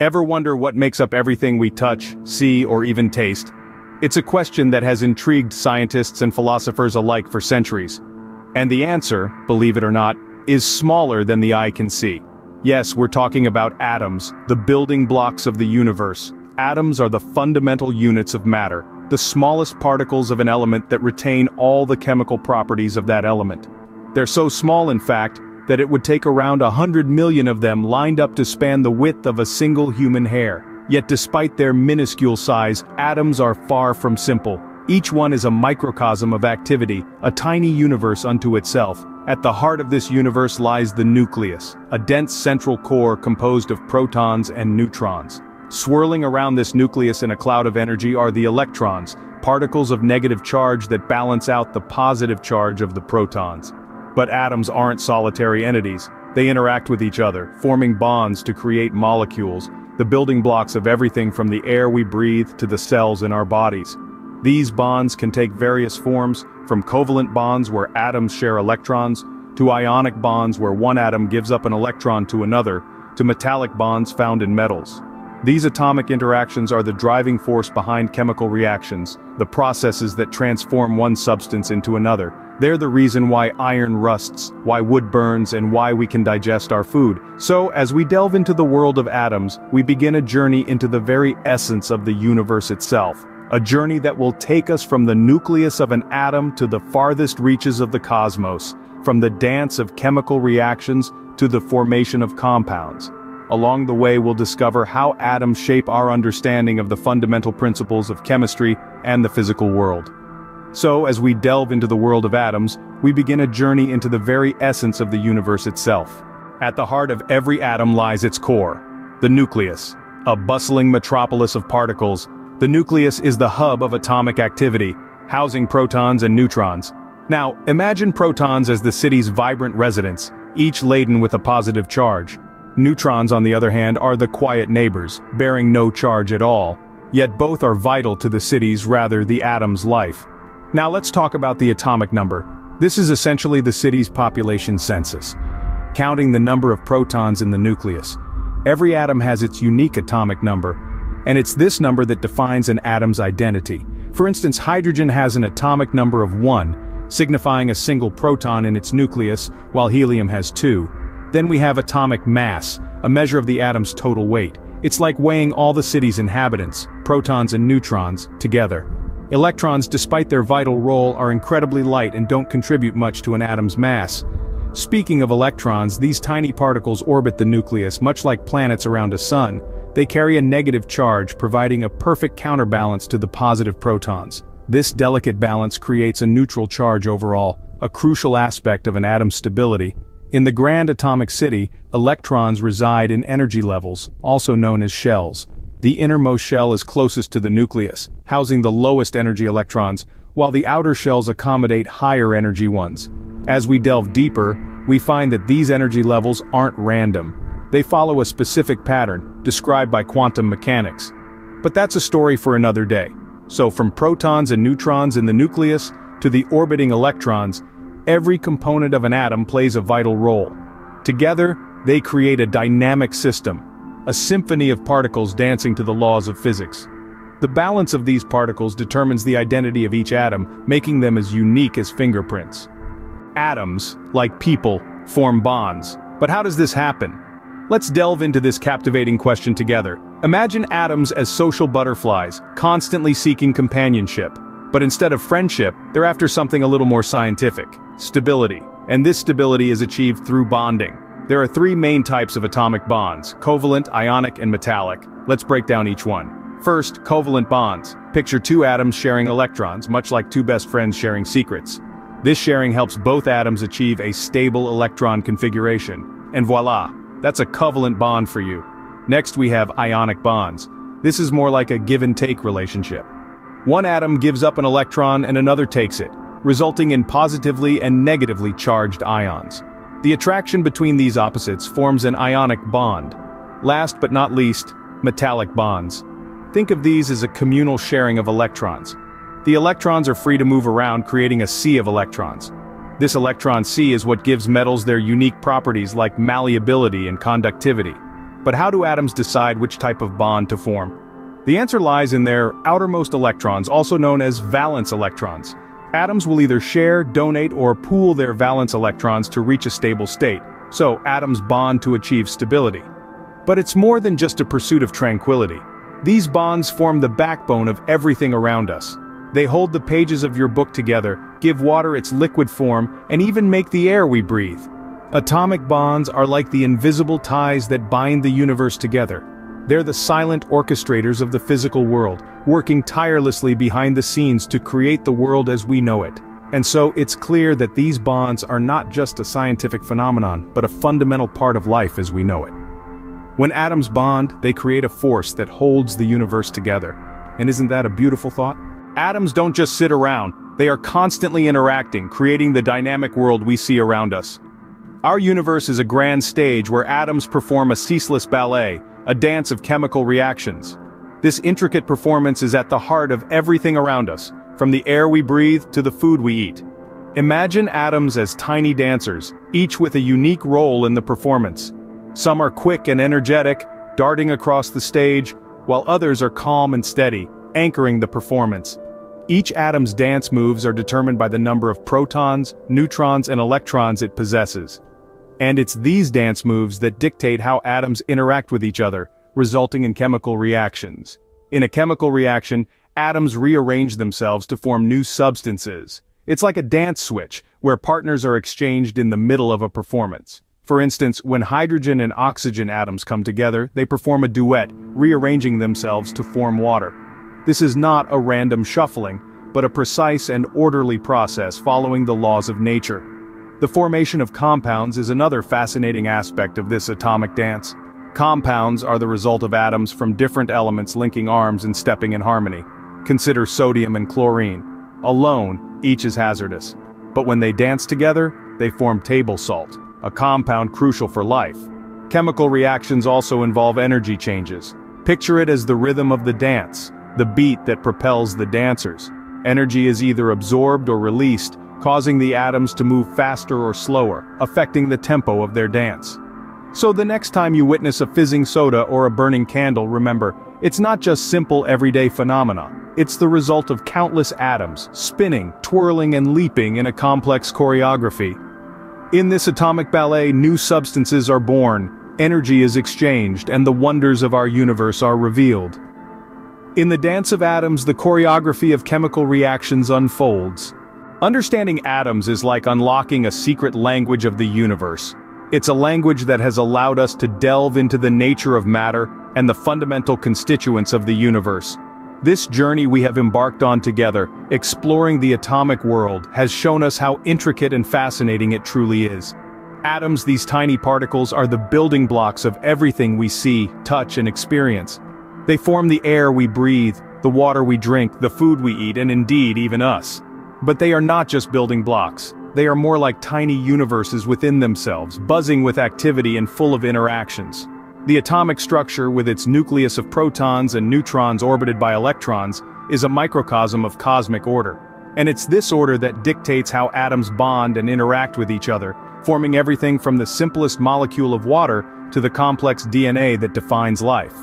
Ever wonder what makes up everything we touch, see, or even taste? It's a question that has intrigued scientists and philosophers alike for centuries. And the answer, believe it or not, is smaller than the eye can see. Yes, we're talking about atoms, the building blocks of the universe. Atoms are the fundamental units of matter, the smallest particles of an element that retain all the chemical properties of that element. They're so small, in fact, that it would take around 100 million of them lined up to span the width of a single human hair. Yet despite their minuscule size, atoms are far from simple. Each one is a microcosm of activity, a tiny universe unto itself. At the heart of this universe lies the nucleus, a dense central core composed of protons and neutrons. Swirling around this nucleus in a cloud of energy are the electrons, particles of negative charge that balance out the positive charge of the protons. But atoms aren't solitary entities. They interact with each other, forming bonds to create molecules, the building blocks of everything from the air we breathe to the cells in our bodies. These bonds can take various forms, from covalent bonds where atoms share electrons, to ionic bonds where one atom gives up an electron to another, to metallic bonds found in metals. These atomic interactions are the driving force behind chemical reactions, the processes that transform one substance into another. They're the reason why iron rusts, why wood burns, and why we can digest our food. So, as we delve into the world of atoms, we begin a journey into the very essence of the universe itself. A journey that will take us from the nucleus of an atom to the farthest reaches of the cosmos, from the dance of chemical reactions to the formation of compounds. Along the way, we'll discover how atoms shape our understanding of the fundamental principles of chemistry and the physical world. So, as we delve into the world of atoms, we begin a journey into the very essence of the universe itself. At the heart of every atom lies its core, the nucleus, a bustling metropolis of particles. The nucleus is the hub of atomic activity, housing protons and neutrons. Now, imagine protons as the city's vibrant residents, each laden with a positive charge. Neutrons, on the other hand, are the quiet neighbors, bearing no charge at all. Yet both are vital to the city's, rather the atom's, life. Now let's talk about the atomic number. This is essentially the city's population census, counting the number of protons in the nucleus. Every atom has its unique atomic number, and it's this number that defines an atom's identity. For instance, hydrogen has an atomic number of 1, signifying a single proton in its nucleus, while helium has 2. Then we have atomic mass, a measure of the atom's total weight. It's like weighing all the city's inhabitants, protons and neutrons, together. Electrons, despite their vital role, are incredibly light and don't contribute much to an atom's mass. Speaking of electrons, these tiny particles orbit the nucleus much like planets around a sun. They carry a negative charge, providing a perfect counterbalance to the positive protons. This delicate balance creates a neutral charge overall, a crucial aspect of an atom's stability. In the grand atomic city, electrons reside in energy levels, also known as shells. The innermost shell is closest to the nucleus, housing the lowest energy electrons, while the outer shells accommodate higher energy ones. As we delve deeper, we find that these energy levels aren't random. They follow a specific pattern, described by quantum mechanics. But that's a story for another day. So from protons and neutrons in the nucleus, to the orbiting electrons, every component of an atom plays a vital role. Together, they create a dynamic system, a symphony of particles dancing to the laws of physics. The balance of these particles determines the identity of each atom, making them as unique as fingerprints. Atoms, like people, form bonds. But how does this happen? Let's delve into this captivating question together. Imagine atoms as social butterflies, constantly seeking companionship. But instead of friendship, they're after something a little more scientific: stability. And this stability is achieved through bonding. There are 3 main types of atomic bonds: covalent, ionic, and metallic. Let's break down each one. First, covalent bonds. Picture 2 atoms sharing electrons, much like 2 best friends sharing secrets. This sharing helps both atoms achieve a stable electron configuration. And voila, that's a covalent bond for you. Next, we have ionic bonds. This is more like a give-and-take relationship. One atom gives up an electron and another takes it, resulting in positively and negatively charged ions. The attraction between these opposites forms an ionic bond. Last but not least, metallic bonds. Think of these as a communal sharing of electrons. The electrons are free to move around, creating a sea of electrons. This electron sea is what gives metals their unique properties like malleability and conductivity. But how do atoms decide which type of bond to form? The answer lies in their outermost electrons, also known as valence electrons. Atoms will either share, donate, or pool their valence electrons to reach a stable state, so atoms bond to achieve stability. But it's more than just a pursuit of tranquility. These bonds form the backbone of everything around us. They hold the pages of your book together, give water its liquid form, and even make the air we breathe. Atomic bonds are like the invisible ties that bind the universe together. They're the silent orchestrators of the physical world, working tirelessly behind the scenes to create the world as we know it. And so it's clear that these bonds are not just a scientific phenomenon, but a fundamental part of life as we know it. When atoms bond, they create a force that holds the universe together. And isn't that a beautiful thought? Atoms don't just sit around, they are constantly interacting, creating the dynamic world we see around us. Our universe is a grand stage where atoms perform a ceaseless ballet, a dance of chemical reactions. This intricate performance is at the heart of everything around us, from the air we breathe to the food we eat. Imagine atoms as tiny dancers, each with a unique role in the performance. Some are quick and energetic, darting across the stage, while others are calm and steady, anchoring the performance. Each atom's dance moves are determined by the number of protons, neutrons, and electrons it possesses. And it's these dance moves that dictate how atoms interact with each other, resulting in chemical reactions. In a chemical reaction, atoms rearrange themselves to form new substances. It's like a dance switch, where partners are exchanged in the middle of a performance. For instance, when hydrogen and oxygen atoms come together, they perform a duet, rearranging themselves to form water. This is not a random shuffling, but a precise and orderly process following the laws of nature. The formation of compounds is another fascinating aspect of this atomic dance. Compounds are the result of atoms from different elements linking arms and stepping in harmony. Consider sodium and chlorine. Alone, each is hazardous. But when they dance together, they form table salt, a compound crucial for life. Chemical reactions also involve energy changes. Picture it as the rhythm of the dance, the beat that propels the dancers. Energy is either absorbed or released, causing the atoms to move faster or slower, affecting the tempo of their dance. So the next time you witness a fizzing soda or a burning candle, remember, it's not just simple everyday phenomena. It's the result of countless atoms, spinning, twirling, and leaping in a complex choreography. In this atomic ballet, new substances are born, energy is exchanged, and the wonders of our universe are revealed. In the dance of atoms, the choreography of chemical reactions unfolds. Understanding atoms is like unlocking a secret language of the universe. It's a language that has allowed us to delve into the nature of matter and the fundamental constituents of the universe. This journey we have embarked on together, exploring the atomic world, has shown us how intricate and fascinating it truly is. Atoms, these tiny particles, are the building blocks of everything we see, touch, and experience. They form the air we breathe, the water we drink, the food we eat, and indeed even us. But they are not just building blocks. They are more like tiny universes within themselves, buzzing with activity and full of interactions. The atomic structure, with its nucleus of protons and neutrons orbited by electrons, is a microcosm of cosmic order. And it's this order that dictates how atoms bond and interact with each other, forming everything from the simplest molecule of water to the complex DNA that defines life.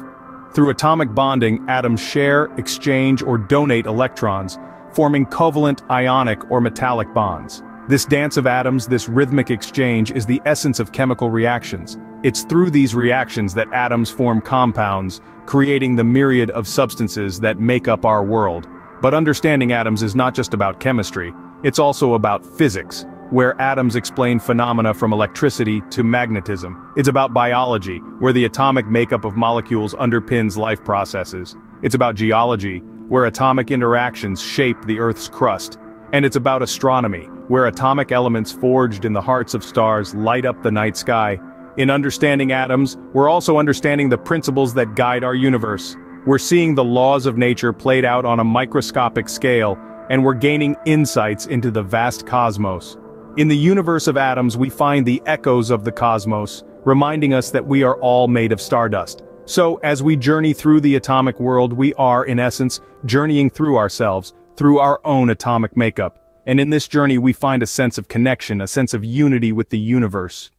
Through atomic bonding, atoms share, exchange, or donate electrons, forming covalent ionic or metallic bonds. This dance of atoms, this rhythmic exchange, is the essence of chemical reactions. It's through these reactions that atoms form compounds, creating the myriad of substances that make up our world. But understanding atoms is not just about chemistry, it's also about physics, where atoms explain phenomena from electricity to magnetism. It's about biology, where the atomic makeup of molecules underpins life processes. It's about geology, where atomic interactions shape the Earth's crust. And it's about astronomy, where atomic elements forged in the hearts of stars light up the night sky. In understanding atoms, we're also understanding the principles that guide our universe. We're seeing the laws of nature played out on a microscopic scale, and we're gaining insights into the vast cosmos. In the universe of atoms, we find the echoes of the cosmos, reminding us that we are all made of stardust. So, as we journey through the atomic world, we are, in essence, journeying through ourselves, through our own atomic makeup. And in this journey, we find a sense of connection, a sense of unity with the universe.